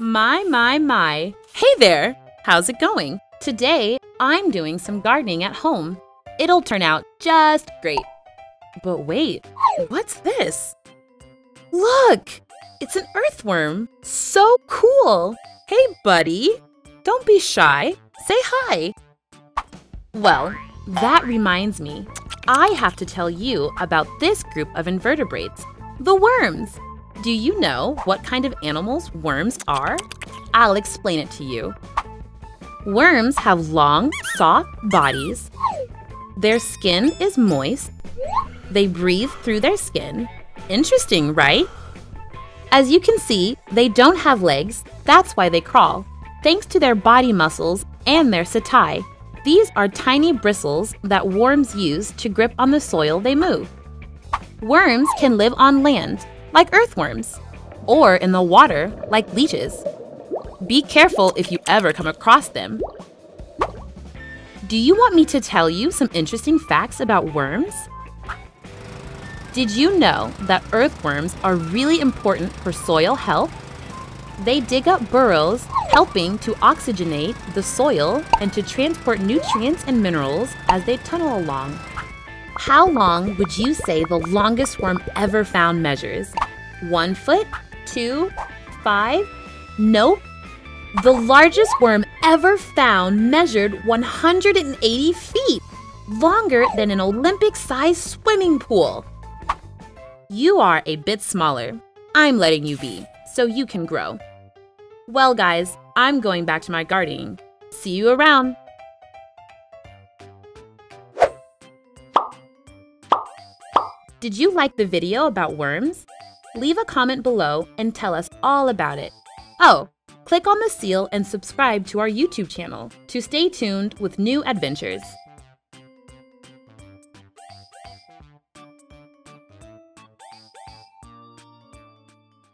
My. Hey there, how's it going? Today, I'm doing some gardening at home. It'll turn out just great. But wait, what's this? Look, it's an earthworm. So cool. Hey, buddy, don't be shy. Say hi. Well, that reminds me. I have to tell you about this group of invertebrates, the worms. Do you know what kind of animals worms are? I'll explain it to you. Worms have long, soft bodies. Their skin is moist. They breathe through their skin. Interesting, right? As you can see, they don't have legs. That's why they crawl, thanks to their body muscles and their setae. These are tiny bristles that worms use to grip on the soil they move. Worms can live on land, like earthworms, or in the water, like leeches. Be careful if you ever come across them. Do you want me to tell you some interesting facts about worms? Did you know that earthworms are really important for soil health? They dig up burrows, helping to oxygenate the soil and to transport nutrients and minerals as they tunnel along. How long would you say the longest worm ever found measures? 1 foot? 2? 5? Nope. The largest worm ever found measured 180 feet, longer than an Olympic-sized swimming pool. You are a bit smaller. I'm letting you be, so you can grow. Well, guys, I'm going back to my gardening. See you around. Did you like the video about worms? Leave a comment below and tell us all about it. Oh, click on the seal and subscribe to our YouTube channel to stay tuned with new adventures.